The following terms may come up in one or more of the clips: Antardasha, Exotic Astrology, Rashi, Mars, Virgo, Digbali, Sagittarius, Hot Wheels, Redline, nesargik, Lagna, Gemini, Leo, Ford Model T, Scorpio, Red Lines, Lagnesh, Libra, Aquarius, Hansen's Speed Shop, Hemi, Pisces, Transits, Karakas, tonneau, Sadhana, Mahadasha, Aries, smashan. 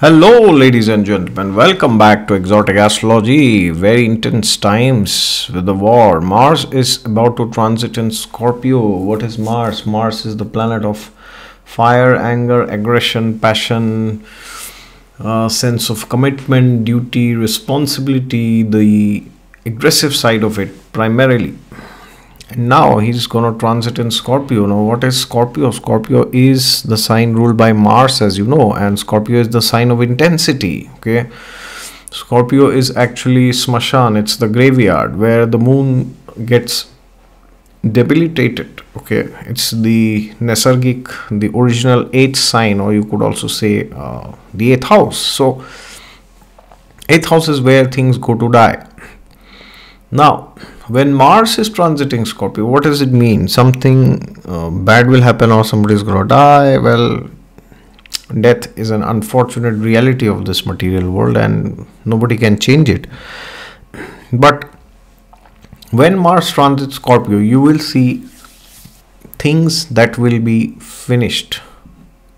Hello ladies and gentlemen, welcome back to Exotic Astrology. Very intense times with the war. Mars is about to transit in Scorpio. What is Mars? Mars is the planet of fire, anger, aggression, passion, sense of commitment, duty, responsibility, the aggressive side of it primarily. And now he's going to transit in Scorpio. Now what is Scorpio? Scorpio is the sign ruled by Mars, as you know, and Scorpio is the sign of intensity. Okay, Scorpio is actually smashan. It's the graveyard where the moon gets debilitated. Okay, it's the nesargik, the original 8th sign, or you could also say the 8th house. So 8th house is where things go to die. Now when Mars is transiting Scorpio, what does it mean? Something bad will happen or somebody is going to die. Well, death is an unfortunate reality of this material world and nobody can change it. But when Mars transits Scorpio, you will see things that will be finished.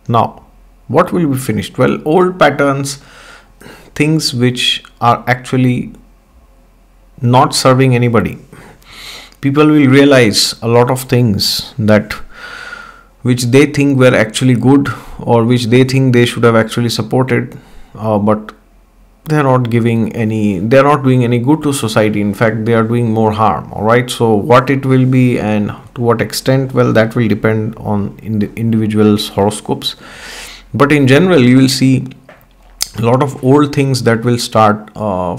Now, what will be finished? Well, old patterns, things which are actually not serving anybody. People will realize a lot of things that which they think were actually good or which they think they should have actually supported, but they're not doing any good to society. In fact, they are doing more harm. All right, so what it will be and to what extent, well, that will depend on the individual's horoscopes, but in general you will see a lot of old things that will start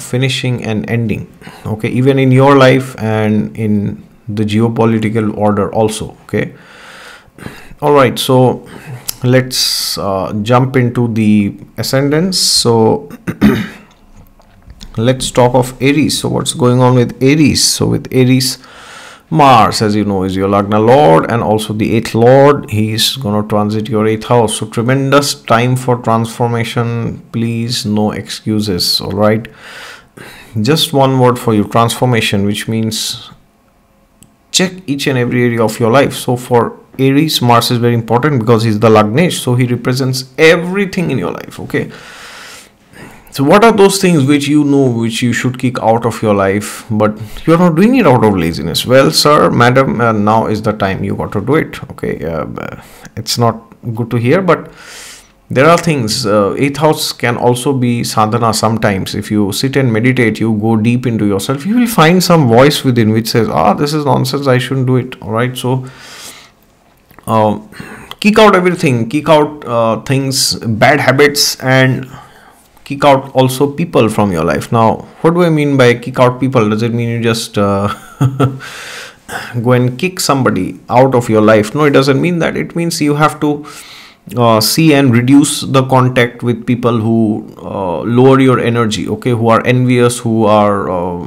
finishing and ending. Okay, even in your life and in the geopolitical order also. Okay, all right, so let's jump into the ascendants. So let's talk of Aries. So what's going on with Aries? So with Aries, Mars, as you know, is your Lagna lord and also the 8th lord. He's going to transit your 8th house. So tremendous time for transformation. Please, no excuses. All right, just one word for you: transformation, which means check each and every area of your life. So for Aries, Mars is very important because he's the Lagnesh, so he represents everything in your life. Okay, so what are those things which you know which you should kick out of your life, but you're not doing it out of laziness? Well, sir, madam, now is the time you got to do it. Okay, it's not good to hear, but there are things. 8th house can also be sadhana sometimes. If you sit and meditate, you go deep into yourself, you will find some voice within which says, this is nonsense, I shouldn't do it. All right, so kick out everything, kick out things, bad habits, and kick out also people from your life. Now what do I mean by kick out people? Does it mean you just go and kick somebody out of your life? No, it doesn't mean that. It means you have to see and reduce the contact with people who lower your energy, okay, who are envious, who are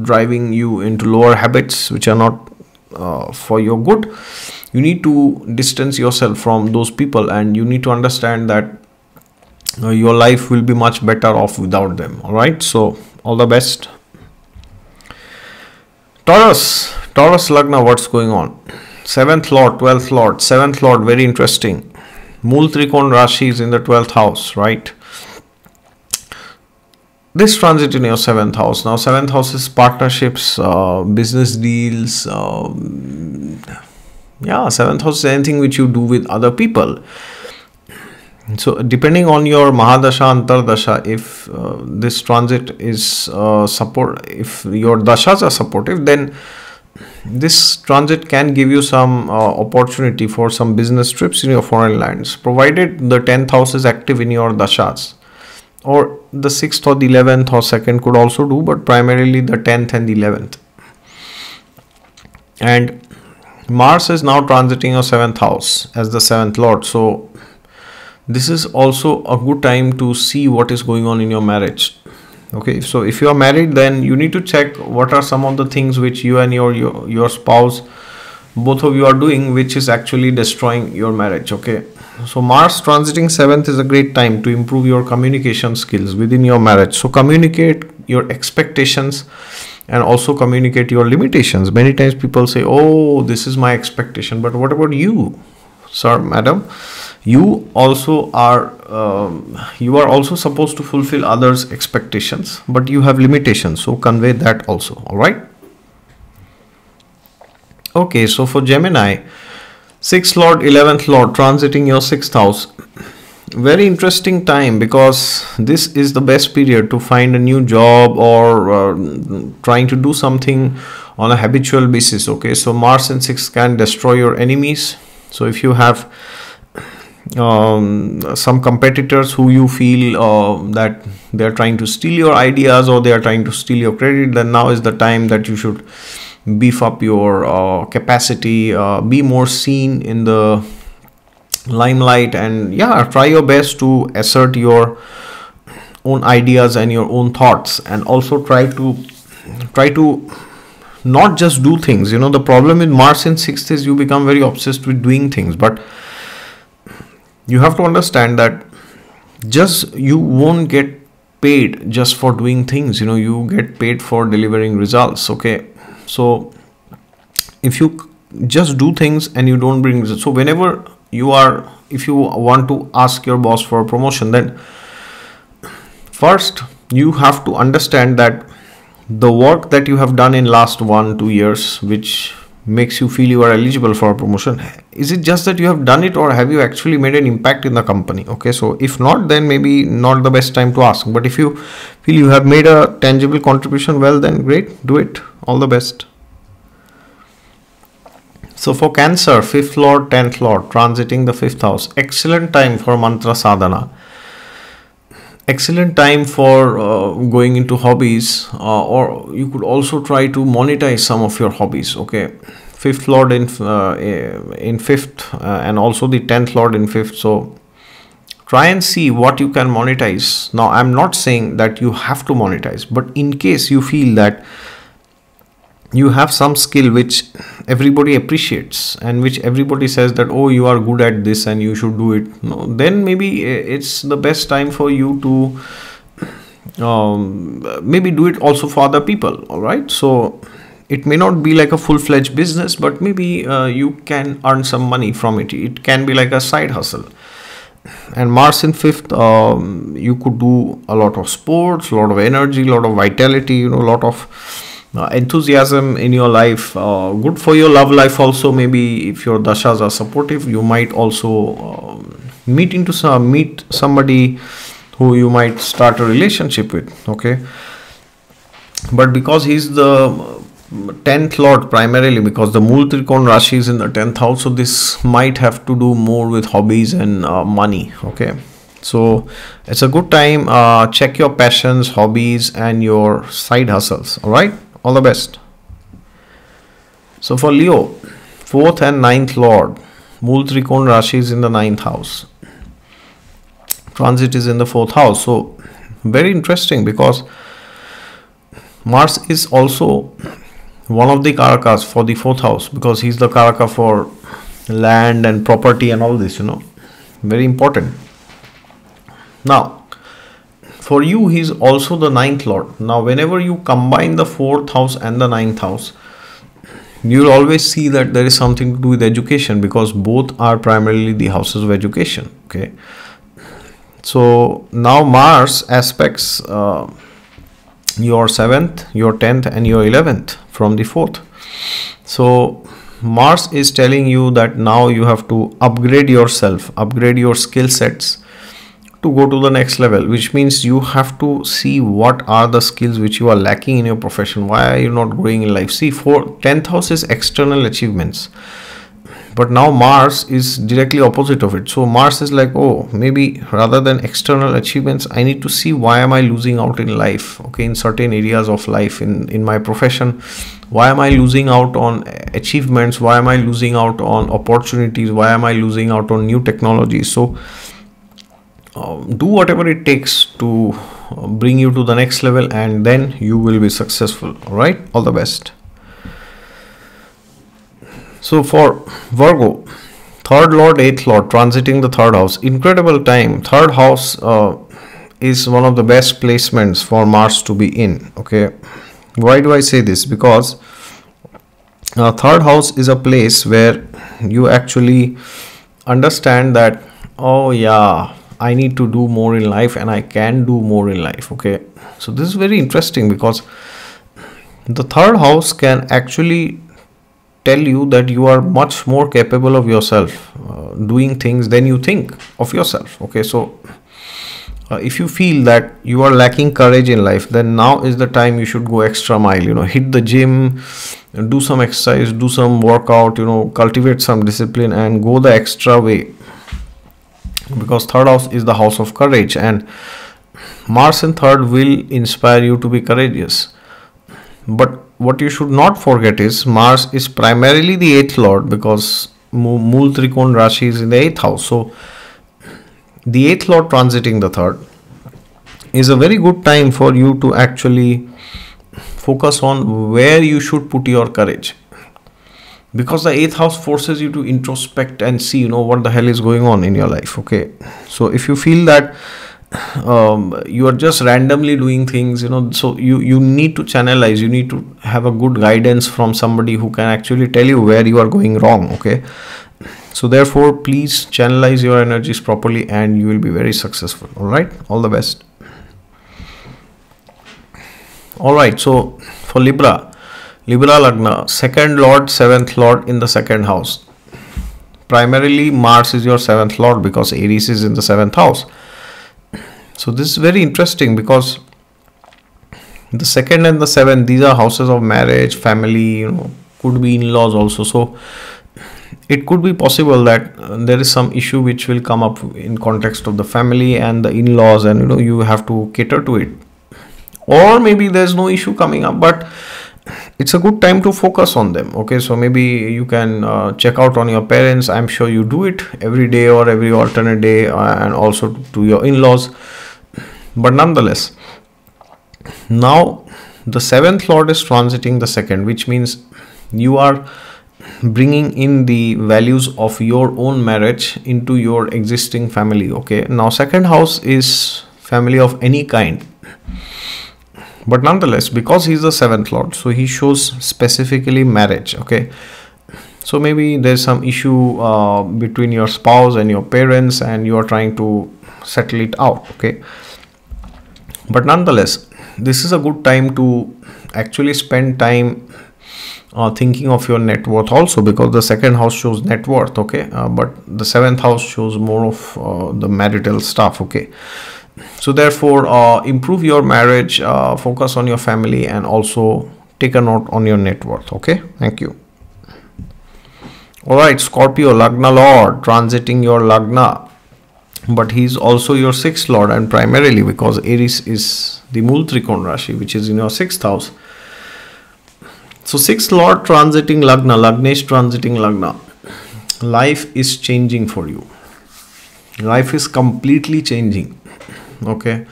driving you into lower habits which are not for your good. You need to distance yourself from those people and you need to understand that your life will be much better off without them. All right, so all the best. Taurus Lagna, what's going on? 7th Lord, 12th Lord. 7th Lord, very interesting. Mooltrikon Rashi is in the 12th house, right? This transit in your 7th house. Now 7th house is partnerships, business deals. 7th house is anything which you do with other people. So depending on your Mahadasha, Antardasha, if this transit is if your dashas are supportive, then this transit can give you some opportunity for some business trips in your foreign lands, provided the 10th house is active in your dashas. Or the 6th or the 11th or 2nd could also do, but primarily the 10th and the 11th. And Mars is now transiting your 7th house as the 7th Lord. So this is also a good time to see what is going on in your marriage. Okay, so if you are married, then you need to check what are some of the things which you and your spouse, both of you, are doing which is actually destroying your marriage. Okay, so Mars transiting 7th is a great time to improve your communication skills within your marriage. So communicate your expectations and also communicate your limitations. Many times people say, oh, this is my expectation, but what about you, sir, madam? you also are supposed to fulfill others' expectations, but you have limitations, so convey that also. All right. Okay, so for Gemini, 6th Lord, 11th Lord transiting your 6th house. Very interesting time, because this is the best period to find a new job or trying to do something on a habitual basis. Okay, so Mars in 6th can destroy your enemies. So if you have some competitors who you feel that they are trying to steal your ideas or they are trying to steal your credit, then now is the time that you should beef up your capacity, be more seen in the limelight, and yeah, try your best to assert your own ideas and your own thoughts, and also try to not just do things. You know, the problem with Mars in 6th is you become very obsessed with doing things, but you have to understand that just you won't get paid just for doing things. You know, you get paid for delivering results. Okay, so if you just do things and you don't bring results, so whenever you are, if you want to ask your boss for a promotion, then first you have to understand that the work that you have done in last 1-2 years, which makes you feel you are eligible for a promotion, is it just that you have done it, or have you actually made an impact in the company? Okay, so if not, then maybe not the best time to ask. But if you feel you have made a tangible contribution, well, then great, do it. All the best. So for Cancer, 5th Lord, 10th Lord transiting the 5th house. Excellent time for mantra sadhana. Excellent time for going into hobbies, or you could also try to monetize some of your hobbies. Okay, 5th Lord in 5th and also the 10th Lord in 5th. So try and see what you can monetize. Now, I'm not saying that you have to monetize, but in case you feel that you have some skill which everybody appreciates and which everybody says that, oh, you are good at this and you should do it, no, then maybe it's the best time for you to maybe do it also for other people. All right, so it may not be like a full-fledged business, but maybe you can earn some money from it. It can be like a side hustle. And Mars in 5th, you could do a lot of sports, a lot of energy, a lot of vitality, you know, a lot of enthusiasm in your life. Good for your love life also. Maybe if your dashas are supportive, you might also meet somebody who you might start a relationship with. Okay, but because he's the 10th Lord primarily, because the Mooltrikon Rashi is in the 10th house, so this might have to do more with hobbies and money. Okay, so it's a good time. Check your passions, hobbies, and your side hustles. All right. All the best. So for Leo, 4th and 9th Lord, Mooltrikon Rashi is in the 9th house. Transit is in the 4th house. So very interesting, because Mars is also one of the Karakas for the 4th house, because he's the Karaka for land and property and all this, you know, very important. Now, for you, he is also the 9th Lord. Now, whenever you combine the 4th house and the 9th house, you will always see that there is something to do with education, because both are primarily the houses of education. Okay, so now Mars aspects your 7th, your 10th and your 11th from the 4th. So Mars is telling you that now you have to upgrade yourself, upgrade your skill sets to go to the next level, which means you have to see what are the skills which you are lacking in your profession. Why are you not growing in life? See, 10th house is external achievements, but now Mars is directly opposite of it. So Mars is like, oh, maybe rather than external achievements, I need to see why am I losing out in life, okay, in certain areas of life, in my profession. Why am I losing out on achievements? Why am I losing out on opportunities? Why am I losing out on new technologies? So do whatever it takes to bring you to the next level, and then you will be successful. All right, all the best. So for Virgo, 3rd Lord, 8th Lord transiting the 3rd house. Incredible time. 3rd house is one of the best placements for Mars to be in. Okay, why do I say this? Because 3rd house is a place where you actually understand that oh yeah, I need to do more in life and I can do more in life. Okay, so this is very interesting because the third house can actually tell you that you are much more capable of yourself, doing things than you think of yourself. Okay, so if you feel that you are lacking courage in life, then now is the time you should go extra mile, you know, hit the gym, do some exercise, do some workout, you know, cultivate some discipline and go the extra way, because third house is the house of courage and Mars in third will inspire you to be courageous. But what you should not forget is Mars is primarily the 8th lord, because Mooltrikon Rashi is in the 8th house. So the 8th lord transiting the 3rd is a very good time for you to actually focus on where you should put your courage, because the 8th house forces you to introspect and see, you know, what the hell is going on in your life. Okay, so if you feel that you are just randomly doing things, you know, so you need to channelize, you need to have a good guidance from somebody who can actually tell you where you are going wrong. Okay, so therefore please channelize your energies properly and you will be very successful. All right, all the best. All right, so for Libra Lagna, 2nd lord, 7th lord in the 2nd house. Primarily Mars is your 7th lord because Aries is in the 7th house. So this is very interesting because the 2nd and the 7th, these are houses of marriage, family, you know, could be in-laws also. So it could be possible that there is some issue which will come up in context of the family and the in-laws, and you know, you have to cater to it. Or maybe there's no issue coming up, but it's a good time to focus on them. Okay, so maybe you can check out on your parents. I'm sure you do it every day or every alternate day, and also to your in-laws. But nonetheless, now the 7th lord is transiting the 2nd, which means you are bringing in the values of your own marriage into your existing family. Okay, now 2nd house is family of any kind, but nonetheless, because he's the 7th lord, so he shows specifically marriage. Okay, so maybe there's some issue between your spouse and your parents and you are trying to settle it out. Okay, but nonetheless, this is a good time to actually spend time thinking of your net worth also, because the 2nd house shows net worth. Okay, but the 7th house shows more of the marital stuff. Okay, so therefore improve your marriage, focus on your family, and also take a note on your net worth. Okay, thank you. All right, Scorpio Lagna lord transiting your Lagna, but he's also your 6th lord, and primarily because Aries is the Mooltrikon Rashi, which is in your 6th house. So 6th lord transiting Lagna, Lagnesh transiting Lagna, life is changing for you. Life is completely changing. Okay,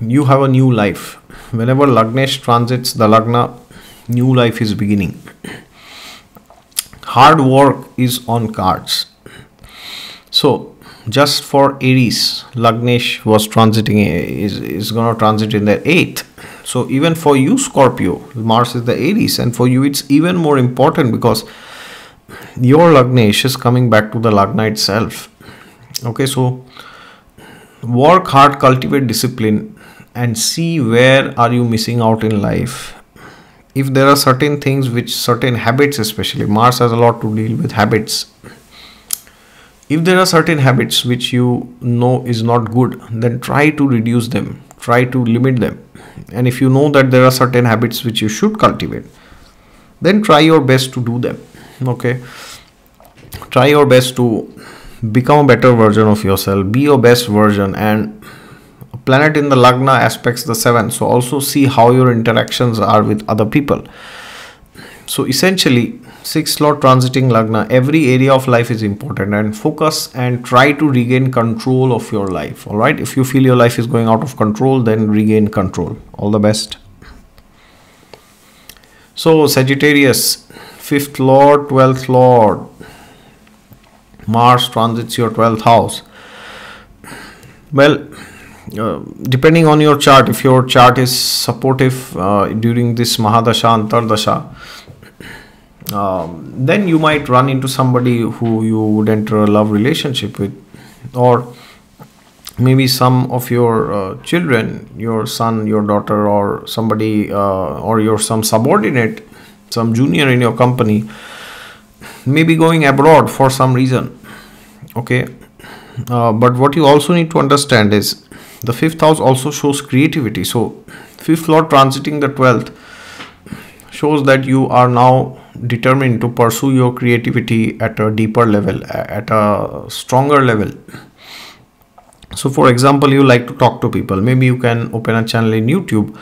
you have a new life. Whenever Lagnesh transits the Lagna, new life is beginning. Hard work is on cards. So just for Aries, Lagnesh was transiting, is gonna transit in their 8th. So even for you Scorpio, Mars is the Aries, and for you it's even more important because your Lagnesh is coming back to the Lagna itself. Okay, so work hard, cultivate discipline, and see where are you missing out in life. If there are certain things, which certain habits, especially Mars has a lot to deal with habits. If there are certain habits which you know is not good, then try to reduce them, try to limit them. And if you know that there are certain habits which you should cultivate, then try your best to do them. Okay, try your best to become a better version of yourself, be your best version. And planet in the Lagna aspects the 7th, so also see how your interactions are with other people. So essentially 6th lord transiting Lagna, every area of life is important, and focus and try to regain control of your life. All right, if you feel your life is going out of control, then regain control. All the best. So Sagittarius, 5th lord, 12th lord, Mars transits your 12th house. Well, depending on your chart, if your chart is supportive during this Mahadasha, Antardasha, then you might run into somebody who you would enter a love relationship with. or maybe some of your children, your son, your daughter, or somebody or your some subordinate, some junior in your company may be going abroad for some reason. Okay, but what you also need to understand is the fifth house also shows creativity. So fifth lord transiting the 12th shows that you are now determined to pursue your creativity at a deeper level, at a stronger level. So for example, you like to talk to people. Maybe you can open a channel in YouTube,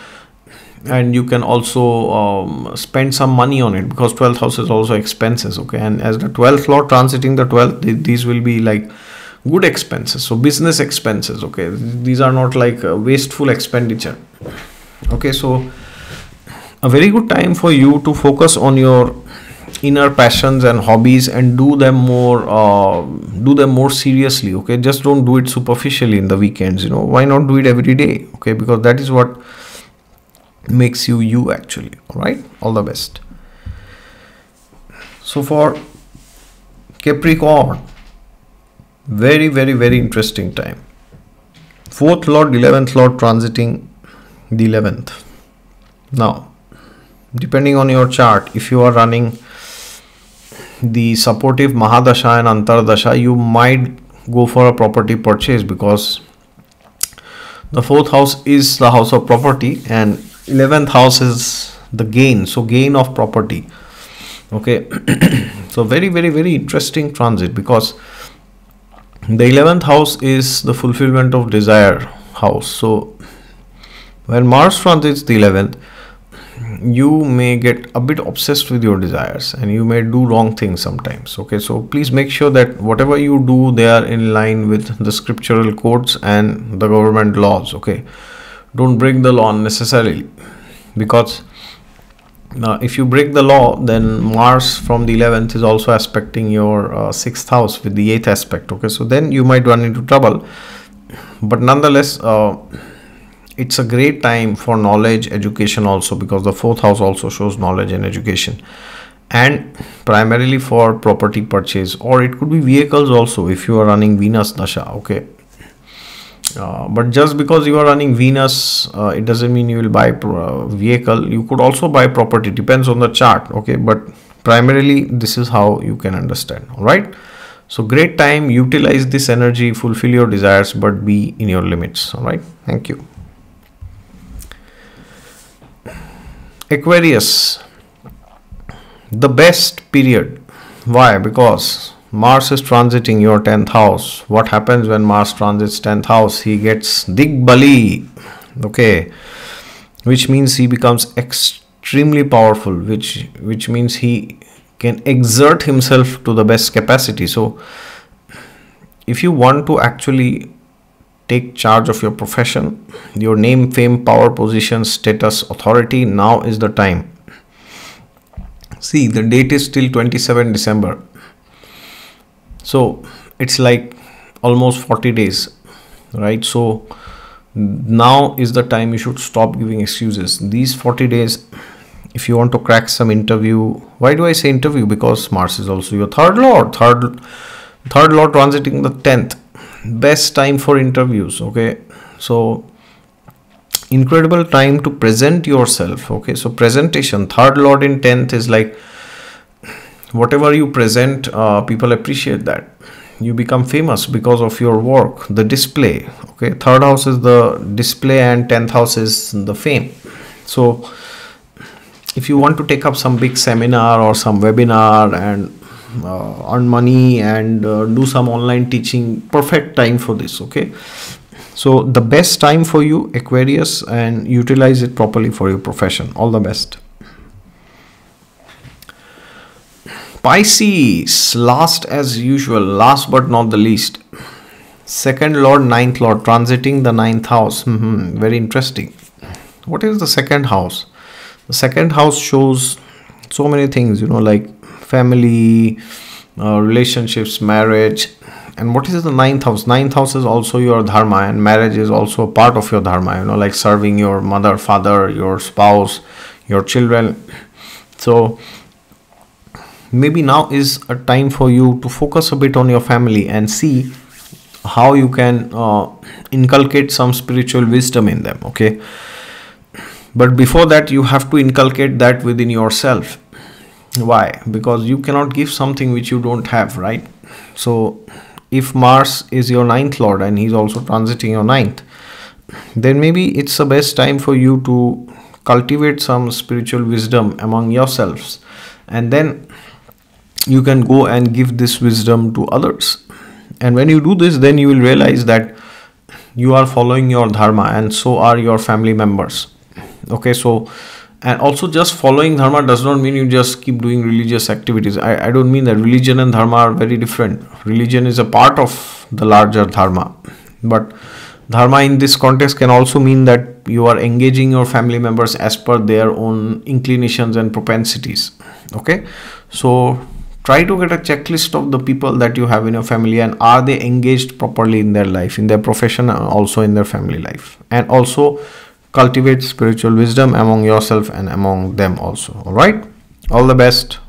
and you can also spend some money on it, because 12th house is also expenses. Okay, and as the 12th lord transiting the 12th, these will be like good expenses, so business expenses. Okay, these are not like wasteful expenditure. Okay, so a very good time for you to focus on your inner passions and hobbies and do them more seriously. Okay, just don't do it superficially in the weekends. You know, why not do it every day? Okay, because that is what makes you you, actually. All right, all the best. So for Capricorn, very, very, very interesting time. 4th lord, 11th lord transiting the 11th. Now, depending on your chart, if you are running the supportive Mahadasha and Antardasha, you might go for a property purchase, because the 4th house is the house of property and 11th house is the gain, so gain of property. Okay, so very, very, very interesting transit, because the 11th house is the fulfillment of desire house. So when Mars transits the 11th, you may get a bit obsessed with your desires and you may do wrong things sometimes. Okay, so please make sure that whatever you do, they are in line with the scriptural codes and the government laws. Okay, don't break the law unnecessarily, because if you break the law, then Mars from the 11th is also aspecting your 6th house with the 8th aspect. Okay, so then you might run into trouble. But nonetheless, it's a great time for knowledge, education also, because the 4th house also shows knowledge and education, and primarily for property purchase, or it could be vehicles also if you are running Venus Dasha. Okay, but just because you are running Venus, it doesn't mean you will buy vehicle. You could also buy property, depends on the chart. Okay, but primarily this is how you can understand. All right, so great time, utilize this energy, fulfill your desires, but be in your limits. All right, thank you. Aquarius, the best period. Why? Because Mars is transiting your 10th house. What happens when Mars transits 10th house? He gets Digbali. Okay, which means he becomes extremely powerful, which means he can exert himself to the best capacity. So if you want to actually take charge of your profession, your name, fame, power, position, status, authority, now is the time. See, the date is till 27 December. So it's like almost 40 days, right? So now is the time you should stop giving excuses. These 40 days, if you want to crack some interview, why do I say interview? Because Mars is also your third lord transiting the 10th. Best time for interviews. Okay, so incredible time to present yourself. Okay, so presentation, third lord in 10th is like, whatever you present, people appreciate that. You become famous because of your work, the display. Okay, third house is the display and 10th house is the fame. So if you want to take up some big seminar or some webinar and earn money and do some online teaching, perfect time for this. Okay, so the best time for you, Aquarius, and utilize it properly for your profession. All the best. Pisces, last as usual, last but not the least, 2nd lord, 9th lord transiting the 9th house. Very interesting. What is the 2nd house? The 2nd house shows so many things, you know, like family, relationships, marriage. And what is the 9th house? 9th house is also your dharma, and marriage is also a part of your dharma, you know, like serving your mother, father, your spouse, your children. So maybe now is a time for you to focus a bit on your family and see how you can inculcate some spiritual wisdom in them, okay? But before that, you have to inculcate that within yourself. Why? Because you cannot give something which you don't have, right? So if Mars is your ninth lord and he's also transiting your ninth, then maybe it's the best time for you to cultivate some spiritual wisdom among yourselves, and then you can go and give this wisdom to others. And when you do this, then you will realize that you are following your dharma, and so are your family members, okay? So, and also, just following dharma does not mean you just keep doing religious activities. I don't mean that. Religion and dharma are very different. Religion is a part of the larger dharma, but dharma in this context can also mean that you are engaging your family members as per their own inclinations and propensities, okay? So try to get a checklist of the people that you have in your family, and are they engaged properly in their life, in their profession, and also in their family life. And also cultivate spiritual wisdom among yourself and among them also. All right, all the best.